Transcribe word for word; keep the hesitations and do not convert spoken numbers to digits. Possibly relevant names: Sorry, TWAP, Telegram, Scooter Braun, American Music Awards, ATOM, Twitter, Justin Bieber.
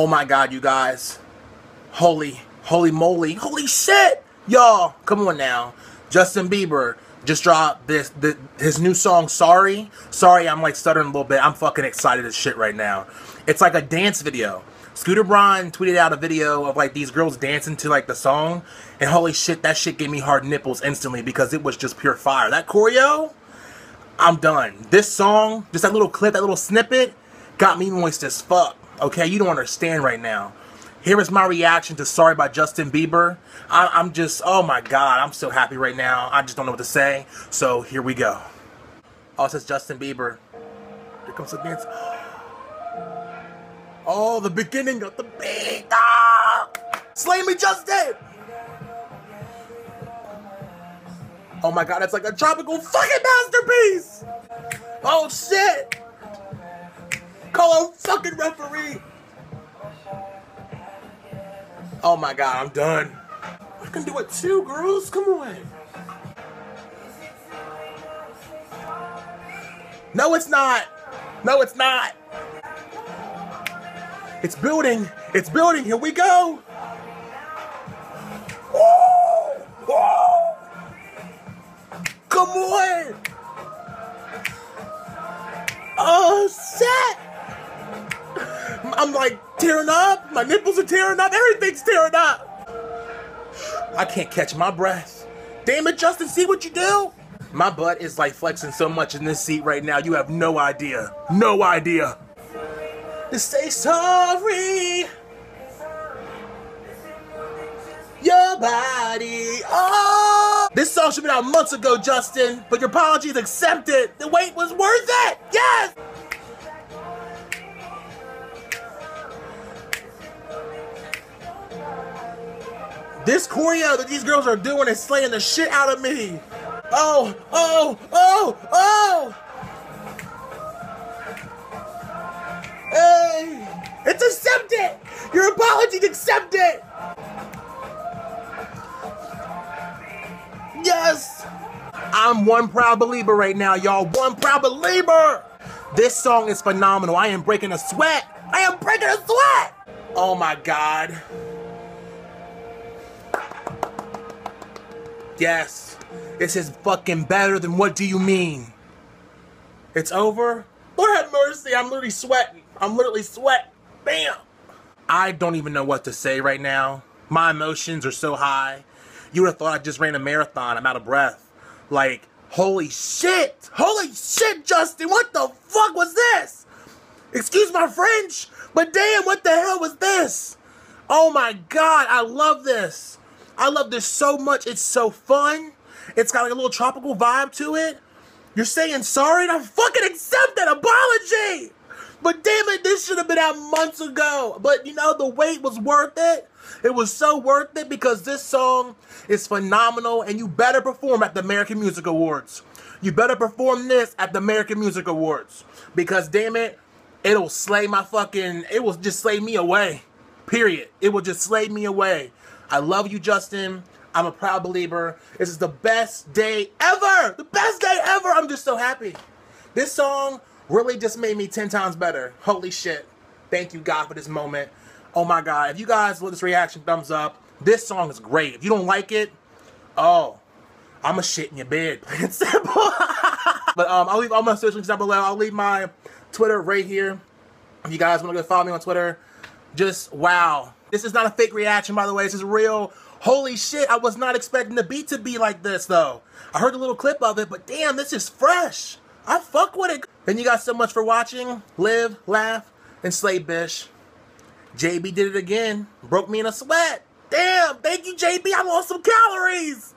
Oh my God, you guys. Holy, holy moly. Holy shit. Y'all, come on now. Justin Bieber just dropped this, this his new song, Sorry. Sorry, I'm like stuttering a little bit. I'm fucking excited as shit right now. It's like a dance video. Scooter Braun tweeted out a video of like these girls dancing to like the song, and holy shit, that shit gave me hard nipples instantly because it was just pure fire. That choreo, I'm done. This song, just that little clip, that little snippet, got me moist as fuck. Okay, you don't understand right now. Here is my reaction to Sorry by Justin Bieber. I, I'm just, oh my God, I'm so happy right now. I just don't know what to say. So here we go. Oh, it says Justin Bieber. Here comes the dance. Oh, the beginning of the beat. Ah! Slay me, Justin! Oh my God, it's like a tropical fucking masterpiece! Oh shit! Call a fucking referee! Oh my God, I'm done. I can do it too, girls. Come on. No, it's not. No, it's not. It's building. It's building. Here we go. Whoa. Whoa. Come on. Oh, shit. I'm like tearing up, my nipples are tearing up, everything's tearing up. I can't catch my breath. Damn it, Justin, see what you do? My butt is like flexing so much in this seat right now, you have no idea. No idea. Just say sorry. Your body, oh. This song should have been out months ago, Justin, but your apology is accepted. The wait was worth it, yes. This choreo that these girls are doing is slaying the shit out of me. Oh, oh, oh, oh! Hey! It's accepted! Your apology's accepted! Yes! I'm one proud believer right now, y'all. One proud believer! This song is phenomenal. I am breaking a sweat. I am breaking a sweat! Oh my God. Yes, this is fucking better than What Do You Mean? It's over? Lord have mercy, I'm literally sweating. I'm literally sweating. Bam! I don't even know what to say right now. My emotions are so high. You would have thought I just ran a marathon. I'm out of breath. Like, holy shit! Holy shit, Justin! What the fuck was this? Excuse my French, but damn, what the hell was this? Oh my God, I love this. I love this so much. It's so fun. It's got like a little tropical vibe to it. You're saying sorry, and I fucking accept that apology. But damn it, this should have been out months ago. But you know, the wait was worth it. It was so worth it because this song is phenomenal, and you better perform at the American Music Awards. You better perform this at the American Music Awards because damn it, it'll slay my fucking, it will just slay me away. Period. It will just slay me away. I love you, Justin. I'm a proud believer. This is the best day ever. The best day ever. I'm just so happy. This song really just made me ten times better. Holy shit. Thank you, God, for this moment. Oh, my God. If you guys love this reaction, thumbs up. This song is great. If you don't like it, oh, I'm going to shit in your bed. Plain simple. But um, I'll leave all my social links down below. I'll leave my Twitter right here. If you guys want to go follow me on Twitter, just wow. This is not a fake reaction, by the way. This is real. Holy shit, I was not expecting the beat to be like this, though. I heard a little clip of it, but damn, this is fresh. I fuck with it. Thank you guys so much for watching. Live, laugh, and slay, bish. J B did it again. Broke me in a sweat. Damn, thank you, J B. I lost some calories.